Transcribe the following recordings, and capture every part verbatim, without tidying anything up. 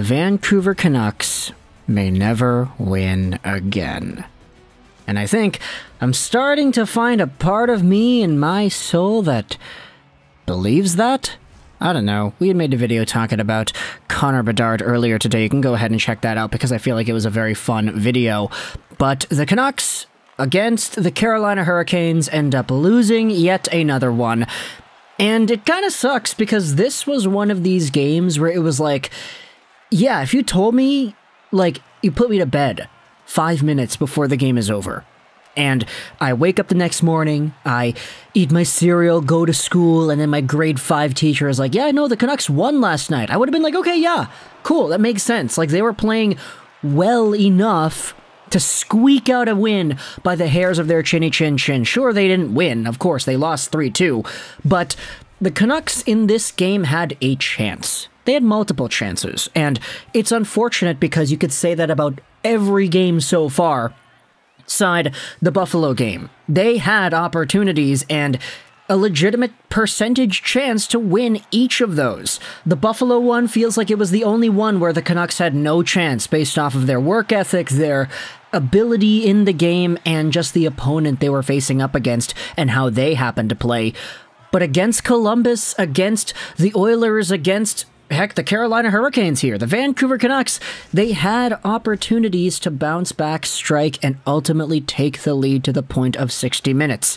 The Vancouver Canucks may never win again. And I think I'm starting to find a part of me in my soul that believes that? I don't know. We had made a video talking about Connor Bedard earlier today. You can go ahead and check that out because I feel like it was a very fun video. But the Canucks against the Carolina Hurricanes end up losing yet another one. And it kind of sucks because this was one of these games where it was like, yeah, if you told me, like, you put me to bed five minutes before the game is over, and I wake up the next morning, I eat my cereal, go to school, and then my grade five teacher is like, yeah, I know the Canucks won last night, I would have been like, okay, yeah, cool, that makes sense. Like, they were playing well enough to squeak out a win by the hairs of their chinny chin chin. Sure, they didn't win, of course, they lost three two, but the Canucks in this game had a chance. They had multiple chances, and it's unfortunate because you could say that about every game so far, side the Buffalo game. They had opportunities and a legitimate percentage chance to win each of those. The Buffalo one feels like it was the only one where the Canucks had no chance based off of their work ethic, their ability in the game, and just the opponent they were facing up against and how they happened to play. But against Columbus, against the Oilers, against heck, the Carolina Hurricanes here, the Vancouver Canucks, they had opportunities to bounce back, strike, and ultimately take the lead to the point of sixty minutes.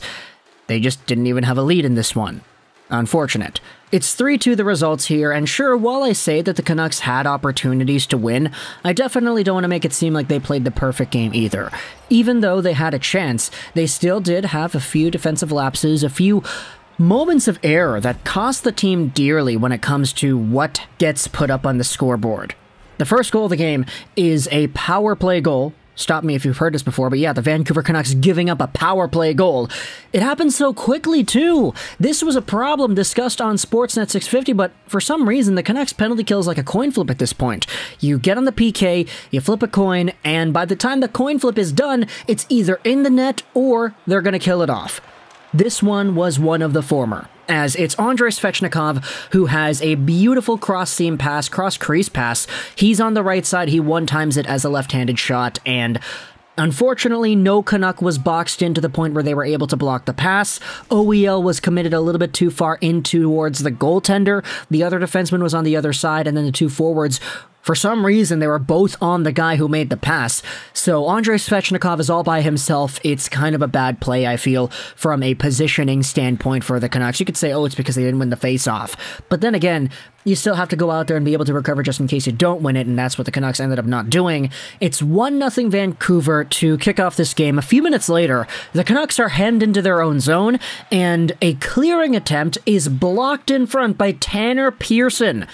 They just didn't even have a lead in this one. Unfortunate. It's three two the results here, and sure, while I say that the Canucks had opportunities to win, I definitely don't want to make it seem like they played the perfect game either. Even though they had a chance, they still did have a few defensive lapses, a few moments of error that cost the team dearly when it comes to what gets put up on the scoreboard. The first goal of the game is a power play goal. Stop me if you've heard this before, but yeah, the Vancouver Canucks giving up a power play goal. It happened so quickly too. This was a problem discussed on Sportsnet six fifty, but for some reason, the Canucks penalty kill is like a coin flip at this point. You get on the P K, you flip a coin, and by the time the coin flip is done, it's either in the net or they're going to kill it off. This one was one of the former, as it's Andrei Svechnikov, who has a beautiful cross-seam pass, cross-crease pass. He's on the right side, he one-times it as a left-handed shot, and unfortunately, no Canuck was boxed in to the point where they were able to block the pass. O E L was committed a little bit too far in towards the goaltender. The other defenseman was on the other side, and then the two forwards, for some reason, they were both on the guy who made the pass. So Andrei Svechnikov is all by himself. It's kind of a bad play, I feel, from a positioning standpoint for the Canucks. You could say, oh, it's because they didn't win the faceoff. But then again, you still have to go out there and be able to recover just in case you don't win it, and that's what the Canucks ended up not doing. It's one nothing Vancouver to kick off this game. A few minutes later, the Canucks are hemmed into their own zone, and a clearing attempt is blocked in front by Tanner Pearson.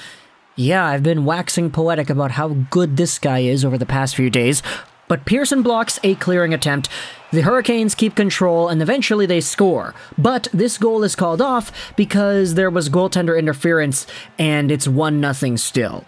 Yeah, I've been waxing poetic about how good this guy is over the past few days, but Pearson blocks a clearing attempt. The Hurricanes keep control, and eventually they score. But this goal is called off because there was goaltender interference, and it's one nothing still.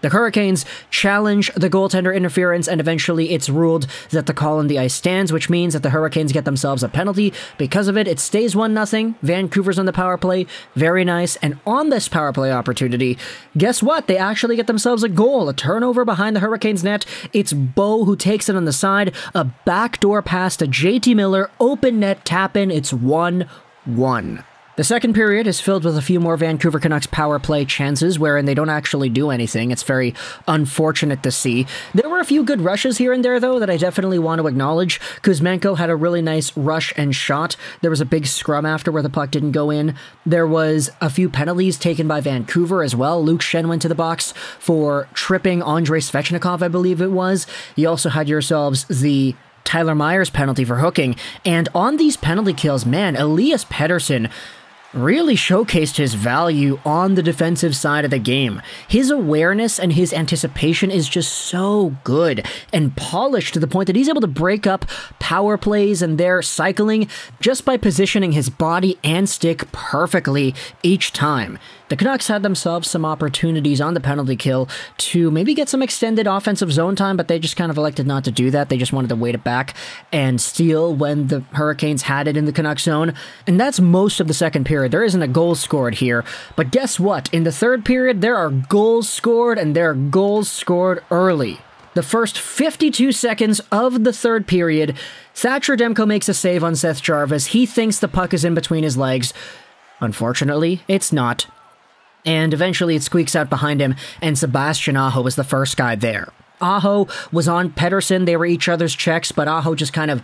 The Hurricanes challenge the goaltender interference, and eventually it's ruled that the call on the ice stands, which means that the Hurricanes get themselves a penalty. Because of it, it stays one nothing. Vancouver's on the power play. Very nice. And on this power play opportunity, guess what? They actually get themselves a goal. A turnover behind the Hurricanes' net. It's Bo who takes it on the side. A backdoor pass to J T Miller. Open net tap in. It's one one. The second period is filled with a few more Vancouver Canucks power play chances wherein they don't actually do anything. It's very unfortunate to see. There were a few good rushes here and there, though, that I definitely want to acknowledge. Kuzmenko had a really nice rush and shot. There was a big scrum after where the puck didn't go in. There was a few penalties taken by Vancouver as well. Luke Shen went to the box for tripping Andrei Svechnikov, I believe it was. You also had yourselves the Tyler Myers penalty for hooking. And on these penalty kills, man, Elias Pettersson really showcased his value on the defensive side of the game. His awareness and his anticipation is just so good and polished to the point that he's able to break up power plays and their cycling just by positioning his body and stick perfectly each time. the Canucks had themselves some opportunities on the penalty kill to maybe get some extended offensive zone time, but they just kind of elected not to do that. They just wanted to wait it back and steal when the Hurricanes had it in the Canucks zone. And that's most of the second period. There isn't a goal scored here, but guess what? In the third period, there are goals scored, and there are goals scored early. The first fifty-two seconds of the third period, Thatcher Demko makes a save on Seth Jarvis. He thinks the puck is in between his legs. Unfortunately, it's not. And eventually it squeaks out behind him, and Sebastian Aho is the first guy there. Aho was on Pettersson. They were each other's checks, but Aho just kind of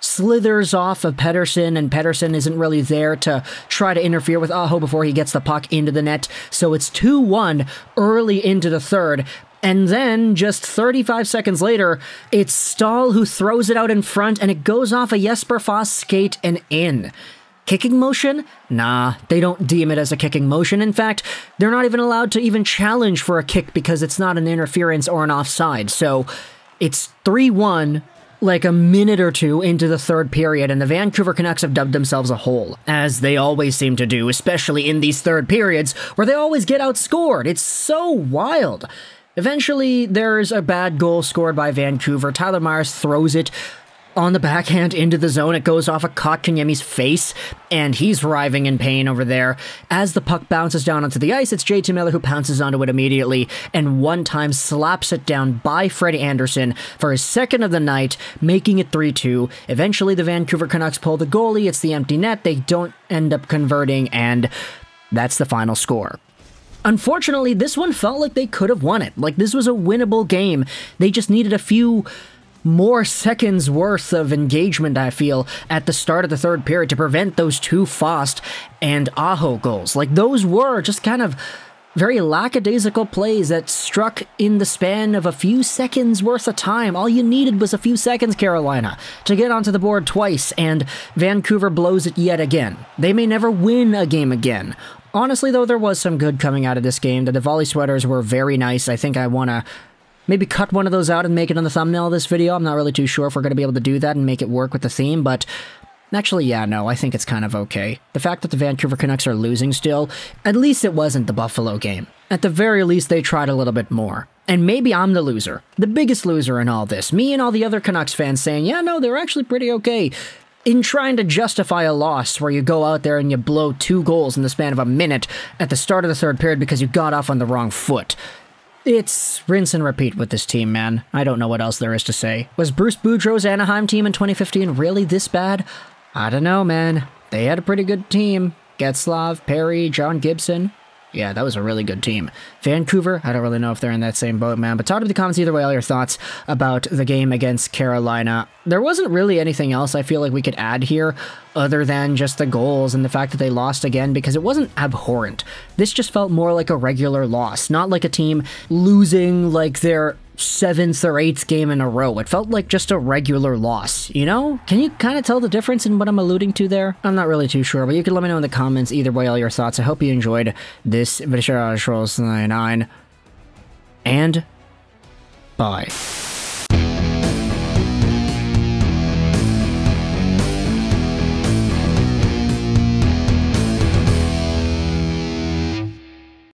slithers off of Pettersson, and Pettersson isn't really there to try to interfere with Aho before he gets the puck into the net. So it's two one early into the third. And then, just thirty-five seconds later, it's Staal who throws it out in front, and it goes off a Jesper Foss skate and in. Kicking motion? Nah, they don't deem it as a kicking motion. In fact, they're not even allowed to even challenge for a kick because it's not an interference or an offside. So it's three one, like a minute or two into the third period, and the Vancouver Canucks have dubbed themselves a hole, as they always seem to do, especially in these third periods, where they always get outscored. It's so wild. Eventually, there's a bad goal scored by Vancouver. Tyler Myers throws it on the backhand into the zone. It goes off of Kotkaniemi's face, and he's writhing in pain over there. As the puck bounces down onto the ice, it's J T. Miller who pounces onto it immediately, and one time slaps it down by Fred Anderson for his second of the night, making it three two. Eventually, the Vancouver Canucks pull the goalie. It's the empty net. They don't end up converting, and that's the final score. Unfortunately, this one felt like they could have won it. Like, this was a winnable game. They just needed a few more seconds worth of engagement, I feel, at the start of the third period to prevent those two Foss and Aho goals. Like, those were just kind of very lackadaisical plays that struck in the span of a few seconds worth of time. All you needed was a few seconds, Carolina, to get onto the board twice, and Vancouver blows it yet again. They may never win a game again. Honestly, though, there was some good coming out of this game. The Diwali sweaters were very nice. I think I want to maybe cut one of those out and make it on the thumbnail of this video. I'm not really too sure if we're going to be able to do that and make it work with the theme, but actually, yeah, no, I think it's kind of okay. The fact that the Vancouver Canucks are losing still, at least it wasn't the Buffalo game. At the very least, they tried a little bit more. And maybe I'm the loser, the biggest loser in all this. Me and all the other Canucks fans saying, yeah, no, they're actually pretty okay, in trying to justify a loss where you go out there and you blow two goals in the span of a minute at the start of the third period because you got off on the wrong foot. It's rinse and repeat with this team, man. I don't know what else there is to say. Was Bruce Boudreau's Anaheim team in twenty fifteen really this bad? I don't know, man. They had a pretty good team. Getzlaf, Perry, John Gibson. Yeah, that was a really good team. Vancouver, I don't really know if they're in that same boat, man. But talk to the comments either way, all your thoughts about the game against Carolina. There wasn't really anything else I feel like we could add here other than just the goals and the fact that they lost again, because it wasn't abhorrent. This just felt more like a regular loss, not like a team losing like their seventh or eighth game in a row. It felt like just a regular loss, you know? Can you kind of tell the difference in what I'm alluding to there? I'm not really too sure, but you can let me know in the comments either way, all your thoughts. I hope you enjoyed this video, and bye.